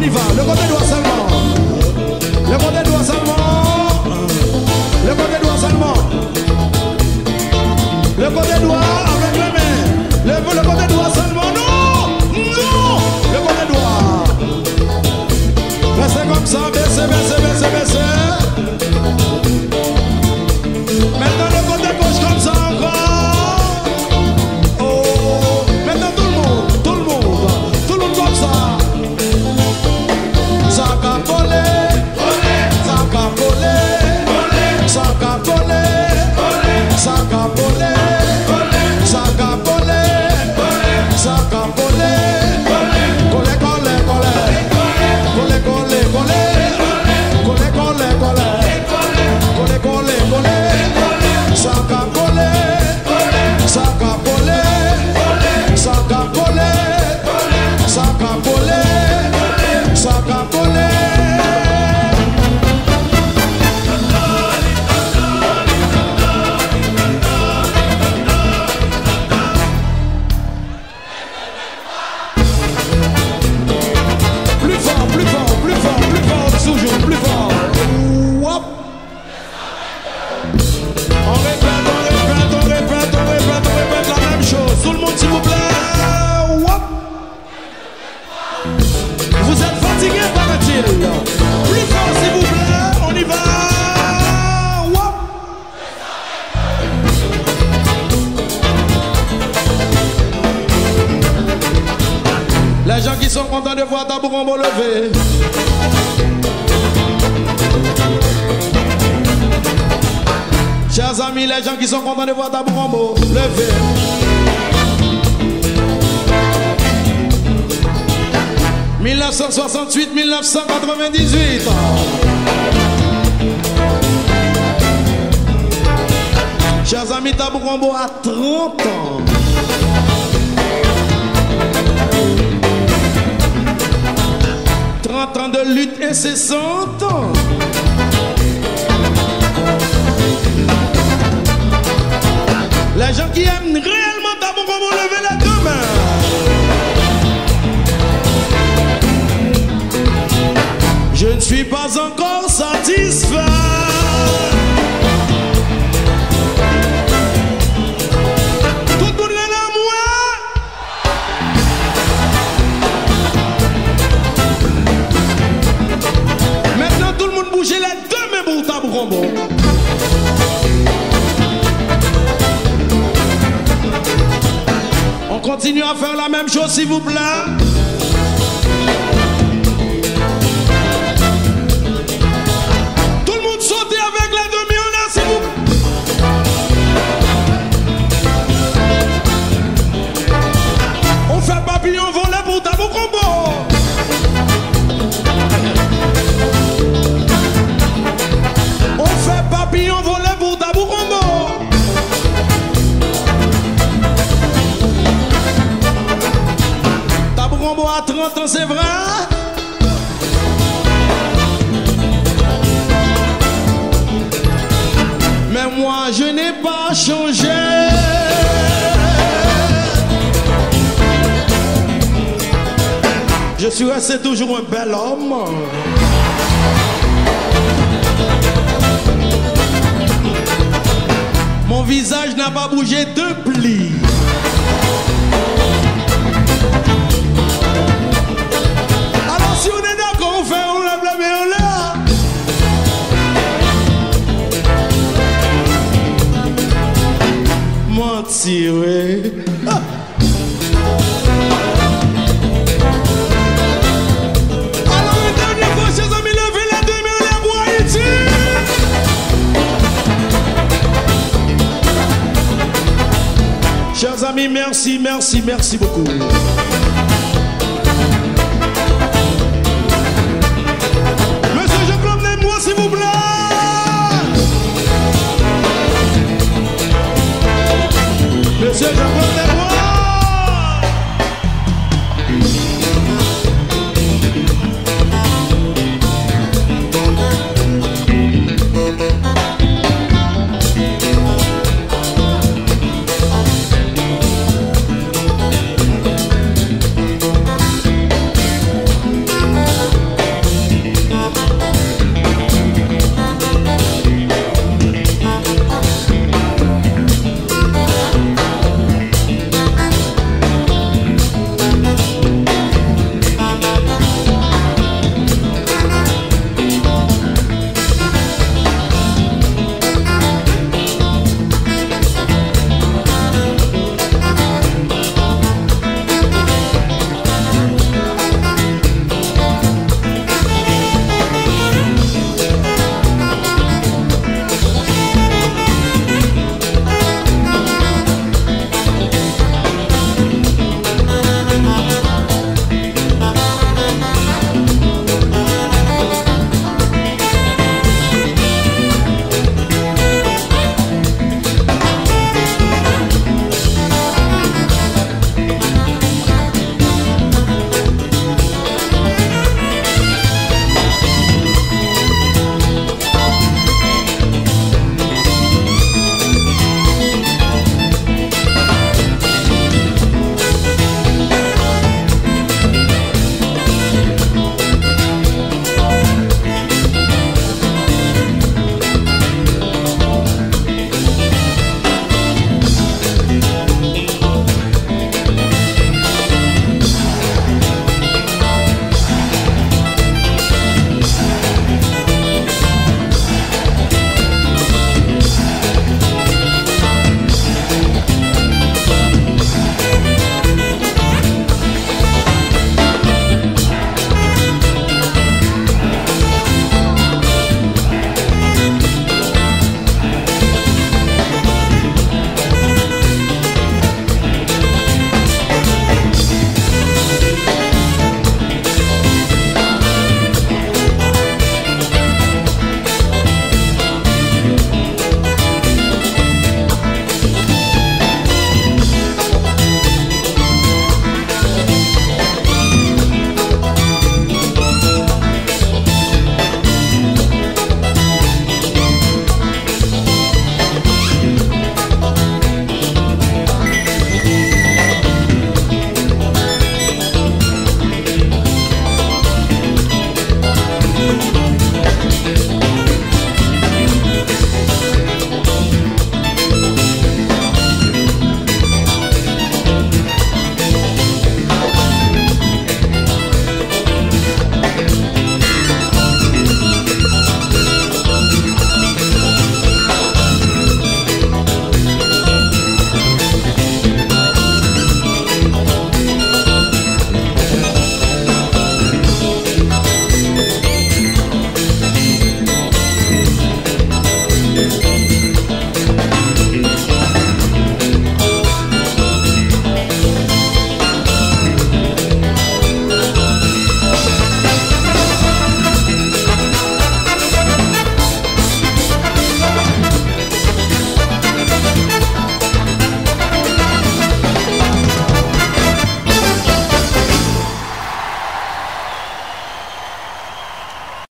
On y va, le côté droit seulement. Le côté droit seulement. Le côté droit seulement. Le côté droit avec les mains. Le côté droit seulement. Non, non. Le côté droit. Restez comme ça, baissez, baissez, baissez, baissez. Maintenant le côté gauche comme ça encore. Les gens qui sont contents de voir Tabou Combo lever. Chers amis, les gens qui sont contents de voir Tabou Combo lever. « 1968-1998 » Chers amis, Tabou Combo a 30 ans. Ans de lutte incessante. Les gens qui aiment réellement Tabou Combo, levez les deux mains. Je ne suis pas encore satisfait. Bougez les deux mains pour Tabou Combo. On continue à faire la même chose, s'il vous plaît. Tout le monde saute avec les deux mains en l'air, s'il vous plaît. On fait papillon volé pour Tabou Combo. Papillon volé pour Tabou Combo. Tabou Combo à 30 ans, c'est vrai. Mais moi, je n'ai pas changé. Je suis resté toujours un bel homme. Mon visage n'a pas bougé de pli. Alors si on est d'accord, on fait on lève la main en l'air. Mentir, oui. Ah. Chers amis, merci, merci, merci beaucoup.